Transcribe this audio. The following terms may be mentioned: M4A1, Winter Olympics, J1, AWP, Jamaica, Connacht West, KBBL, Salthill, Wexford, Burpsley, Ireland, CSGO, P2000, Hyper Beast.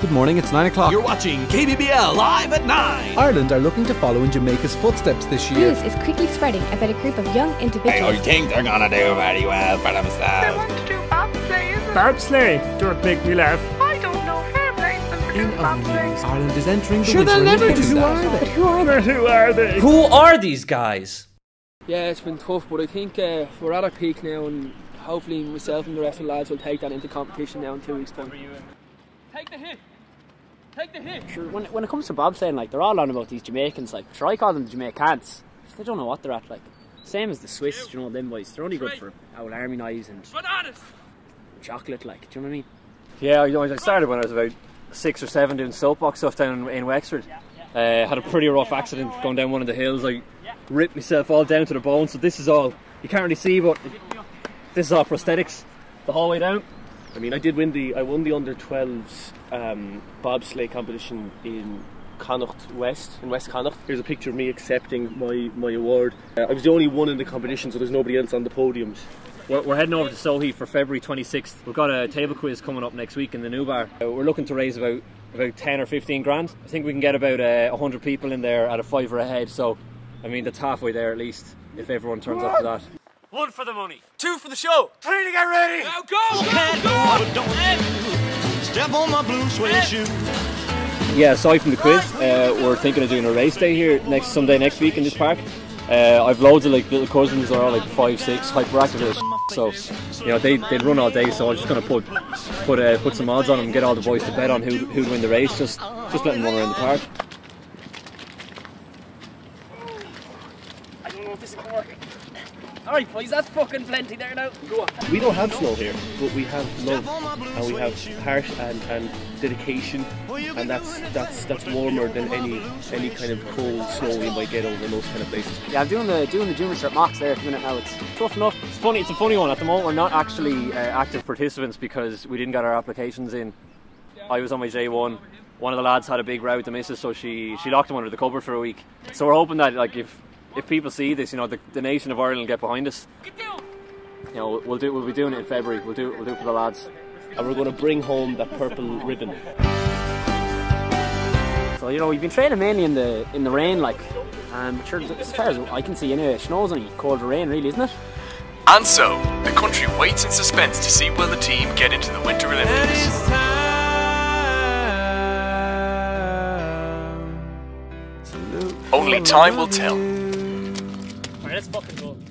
Good morning, it's 9 o'clock. You're watching KBBL Live at 9. Ireland are looking to follow in Jamaica's footsteps this year. News is quickly spreading about a group of young individuals. I think they're gonna do very well for themselves. They want to do Burpsley, isn't it? Burpsley? Don't make me laugh. I don't know. Fair play to them for doing Burpsley. Ireland is entering the Winter Olympics. Who are they? But who are they? Who are they? Who are these guys? Yeah, it's been tough, but I think we're at a peak now, and hopefully myself and the rest of the lads will take that into competition now in 2 weeks' time. Take the hit! Take the hit! Sure. When it comes to bobsledding, like, they're all on about these Jamaicans, like, sure, I call them the Jamaicans. They don't know what they're at, like. Same as the Swiss, you know, them boys. They're only good for old army knives and chocolate, like, do you know what I mean? Yeah, you know, I started when I was about 6 or 7 doing soapbox stuff down in Wexford. Had a pretty rough accident going down one of the hills. I ripped myself all down to the bone, so this is all, you can't really see, but this is all prosthetics the whole way down. I mean, I won the under-12s bobsleigh competition in Connacht West, in West Connacht. Here's a picture of me accepting my award. I was the only one in the competition, so there's nobody else on the podiums. We're heading over to Salthill for February 26th. We've got a table quiz coming up next week in the new bar. We're looking to raise about 10 or 15 grand. I think we can get about 100 people in there at a fiver a head, so, I mean, that's halfway there at least, if everyone turns up for that. 1 for the money, 2 for the show, 3 to get ready. Now go, go, go! Step on my blue suede shoe. Yeah, aside from the quiz, we're thinking of doing a race day here next week in this park. I've loads of like little cousins that are like 5, 6, hyperactive, so you know they run all day. So I'm just gonna put some odds on them and get all the boys to bet on who'd win the race. Just let them run around the park. I don't know if this is gonna work. Alright boys, that's fucking plenty there now. Go on. We don't have snow here, but we have love, and we have heart and dedication, and that's warmer than any kind of cold snow we might get over in those kind of places. Yeah, I'm doing the junior shirt mocks there at the minute now. It's tough enough. It's funny. It's a funny one. At the moment, we're not actually active participants because we didn't get our applications in. I was on my J1. One of the lads had a big row with the missus, so she locked him under the cupboard for a week. So we're hoping that like if people see this, you know, the nation of Ireland get behind us. You know, we'll be doing it in February. We'll do it for the lads, and we're going to bring home that purple ribbon. So you know, we've been training mainly in the rain, like, and sure, as far as I can see, anyway, snow's only colder rain, really, isn't it? And so the country waits in suspense to see will the team get into the Winter Olympics. Only time will tell. Let's fucking go.